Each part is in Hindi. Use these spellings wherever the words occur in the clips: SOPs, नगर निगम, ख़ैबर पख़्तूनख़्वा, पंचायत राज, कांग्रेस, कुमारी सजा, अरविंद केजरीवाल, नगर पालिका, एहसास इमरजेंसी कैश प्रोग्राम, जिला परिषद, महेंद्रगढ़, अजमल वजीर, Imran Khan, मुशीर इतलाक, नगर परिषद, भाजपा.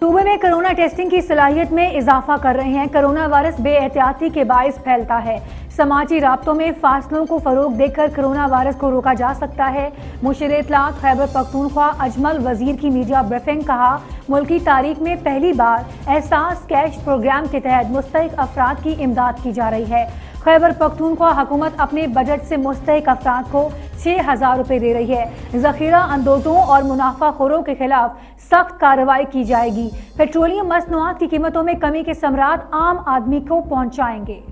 सूबे में कोरोना टेस्टिंग की सलाहियत में इजाफा कर रहे हैं। कोरोना वायरस बेएहतियाती के बायस फैलता है। समाजी राब्तों में फासलों को फरोग देकर कोरोना वायरस को रोका जा सकता है। मुशीर इतलाक खैबर पख्तूनख्वा अजमल वजीर की मीडिया ब्रीफिंग कहा, मुल्की तारीख में पहली बार एहसास कैश प्रोग्राम के तहत मुस्तहिक अफराद की इमदाद की जा रही है। खैबर पख्तूनख्वा हुकूमत अपने बजट से मुस्तहिक अफराद को 6,000 रुपये दे रही है। जखीरा अंदोजों और मुनाफाखोरों के खिलाफ सख्त कार्रवाई की जाएगी। पेट्रोलियम मसनूआत की कीमतों में कमी के समरात आम आदमी को पहुँचाएंगे।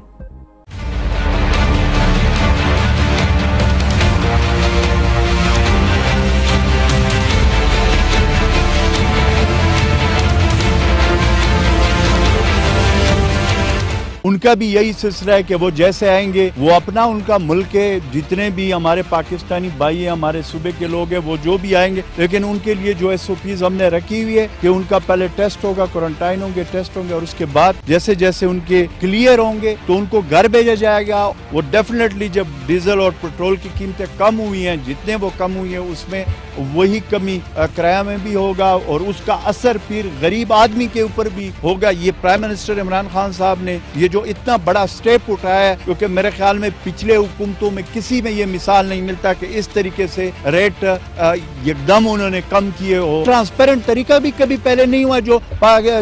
उनका भी यही सिलसिला है कि वो जैसे आएंगे वो अपना उनका मुल्क के जितने भी हमारे पाकिस्तानी भाई हैं, हमारे सूबे के लोग हैं, वो जो भी आएंगे, लेकिन उनके लिए जो SOPs हमने रखी हुई है कि उनका पहले टेस्ट होगा, क्वारंटाइन होंगे, टेस्ट होंगे और उसके बाद जैसे जैसे उनके क्लियर होंगे तो उनको घर भेजा जाएगा। वो डेफिनेटली जब डीजल और पेट्रोल की कीमतें कम हुई हैं, जितने वो कम हुई हैं, उसमें वही कमी किराया में भी होगा और उसका असर फिर गरीब आदमी के ऊपर भी होगा। ये प्राइम मिनिस्टर इमरान खान साहब ने ये जो इतना बड़ा स्टेप उठाया है, क्योंकि मेरे ख्याल में पिछले हुकूमतों में किसी में ये मिसाल नहीं मिलता कि इस तरीके से रेट एकदम उन्होंने कम किए हो। ट्रांसपेरेंट तरीका भी कभी पहले नहीं हुआ।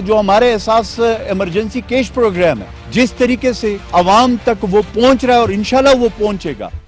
जो हमारे एहसास इमरजेंसी कैश प्रोग्राम है, जिस तरीके से आवाम तक वो पहुंच रहा है और इंशाल्लाह वो पहुंचेगा।